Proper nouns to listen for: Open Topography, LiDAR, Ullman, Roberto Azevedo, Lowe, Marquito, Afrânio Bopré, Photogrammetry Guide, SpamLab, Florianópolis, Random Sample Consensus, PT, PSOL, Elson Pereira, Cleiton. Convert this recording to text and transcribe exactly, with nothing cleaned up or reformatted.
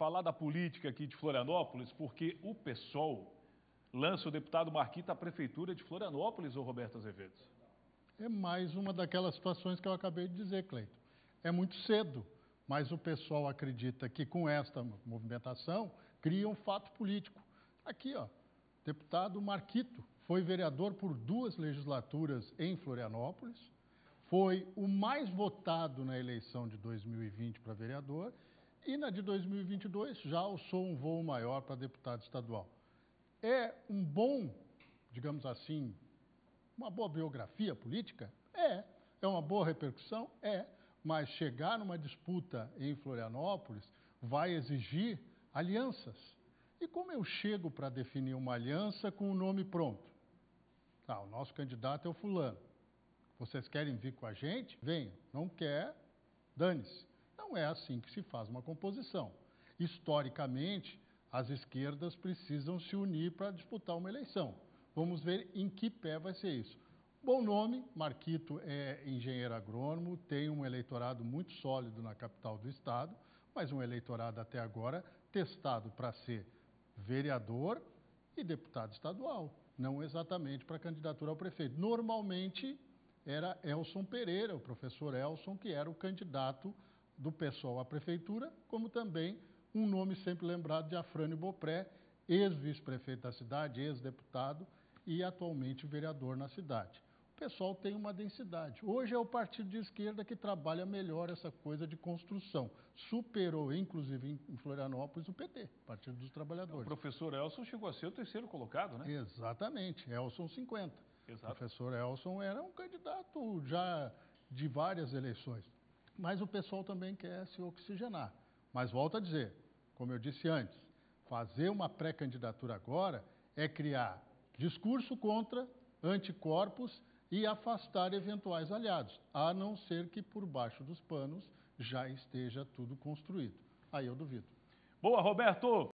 falar da política aqui de Florianópolis, porque o P SOL lança o deputado Marquito à Prefeitura de Florianópolis, ô Roberto Azevedo. É mais uma daquelas situações que eu acabei de dizer, Cleiton. É muito cedo, mas o P SOL acredita que com esta movimentação cria um fato político. Aqui, ó, deputado Marquito foi vereador por duas legislaturas em Florianópolis, foi o mais votado na eleição de dois mil e vinte para vereador e na de dois mil e vinte e dois já alçou um voo maior para deputado estadual. É um bom, digamos assim, uma boa biografia política? É. É uma boa repercussão? É. Mas chegar numa disputa em Florianópolis vai exigir alianças. E como eu chego para definir uma aliança com o nome pronto? Tá, o nosso candidato é o fulano. Vocês querem vir com a gente? Venham. Não quer? Dane-se. Não é assim que se faz uma composição. Historicamente, as esquerdas precisam se unir para disputar uma eleição. Vamos ver em que pé vai ser isso. Bom nome, Marquito é engenheiro agrônomo, tem um eleitorado muito sólido na capital do estado, mas um eleitorado até agora testado para ser vereador e deputado estadual, não exatamente para candidatura ao prefeito. Normalmente era Elson Pereira, o professor Elson, que era o candidato do P SOL à prefeitura, como também um nome sempre lembrado de Afrânio Bopré, ex-vice-prefeito da cidade, ex-deputado e atualmente vereador na cidade. O P SOL tem uma densidade. Hoje é o partido de esquerda que trabalha melhor essa coisa de construção. Superou, inclusive, em Florianópolis, o P T, Partido dos Trabalhadores. Então, o professor Elson chegou a ser o terceiro colocado, né? Exatamente, Elson cinquenta. Exato. O professor Elson era um candidato já de várias eleições. Mas o P SOL também quer se oxigenar. Mas volto a dizer, como eu disse antes, fazer uma pré-candidatura agora é criar discurso contra, anticorpos e afastar eventuais aliados, a não ser que por baixo dos panos já esteja tudo construído. Aí eu duvido. Boa, Roberto!